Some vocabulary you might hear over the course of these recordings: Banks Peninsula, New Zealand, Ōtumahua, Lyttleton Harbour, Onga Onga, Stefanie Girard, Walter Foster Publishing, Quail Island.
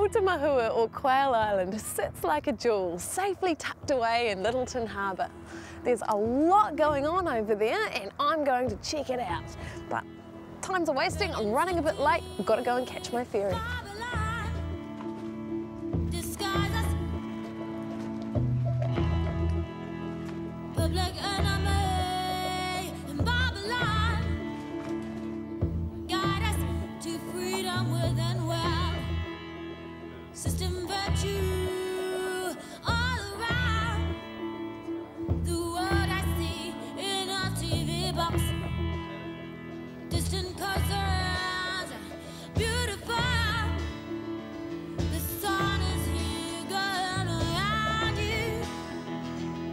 Ōtumahua, or Quail Island, sits like a jewel, safely tucked away in Lyttleton Harbour. There's a lot going on over there and I'm going to check it out. But time's a wasting, I'm running a bit late, I've got to go and catch my ferry. System virtue all around the world I see in our TV box. Distant coasts are beautiful. The sun is here going around you.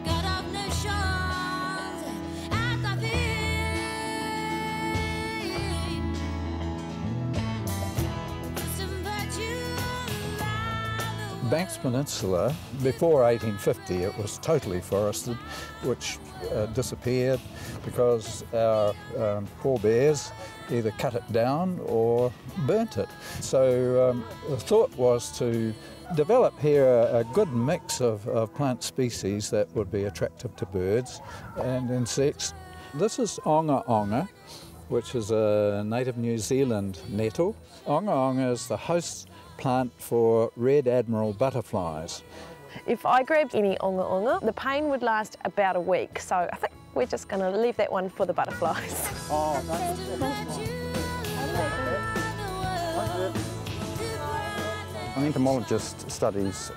God of nations at my feet. System virtue. Banks Peninsula, before 1850, it was totally forested, which disappeared because our forebears either cut it down or burnt it. So the thought was to develop here a good mix of plant species that would be attractive to birds and insects. This is Onga Onga, which is a native New Zealand nettle. Onga Onga is the host plant for red admiral butterflies. If I grabbed any Onga Onga, the pain would last about a week, so I think we're just going to leave that one for the butterflies. Oh, an entomologist studies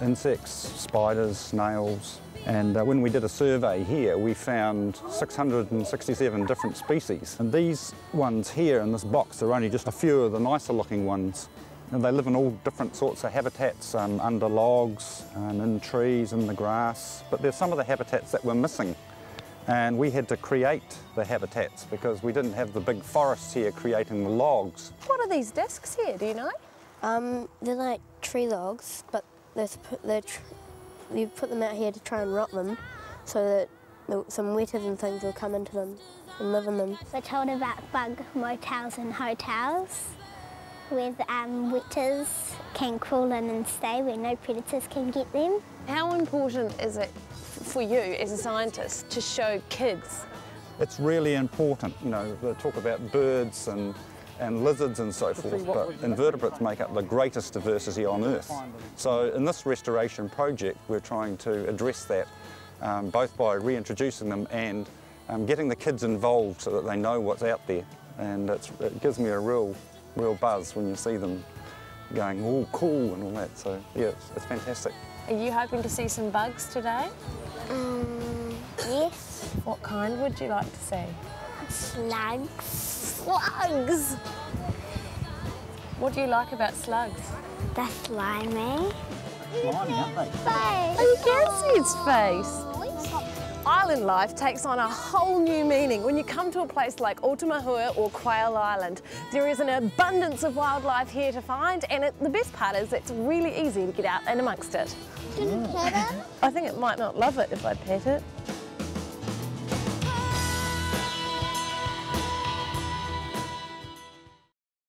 insects, spiders, snails, and when we did a survey here, we found 667 different species. And these ones here in this box are only just a few of the nicer looking ones. And they live in all different sorts of habitats, under logs and in trees, in the grass. But there's some of the habitats that were missing. And we had to create the habitats because we didn't have the big forests here creating the logs. What are these discs here, do you know? They're like tree logs, but you put them out here to try and rot them so that some wetters and things will come into them and live in them. We're told about bug motels and hotels, where wetters can crawl in and stay, where no predators can get them. How important is it for you as a scientist to show kids? It's really important. You know, they talk about birds and lizards and so forth, but invertebrates make up the greatest diversity on Earth. So in this restoration project, we're trying to address that, both by reintroducing them and getting the kids involved so that they know what's out there. And it gives me a real buzz when you see them going, oh, cool, and all that. So, yeah, it's fantastic. Are you hoping to see some bugs today? Yes. What kind would you like to see? Slugs. Slugs! What do you like about slugs? They're slimy. Slimy, aren't they? Face. You can see its face. Island life takes on a whole new meaning when you come to a place like Ōtumahua or Quail Island. There is an abundance of wildlife here to find, and the best part is it's really easy to get out and amongst it. Can you pet it? I think it might not love it if I pet it.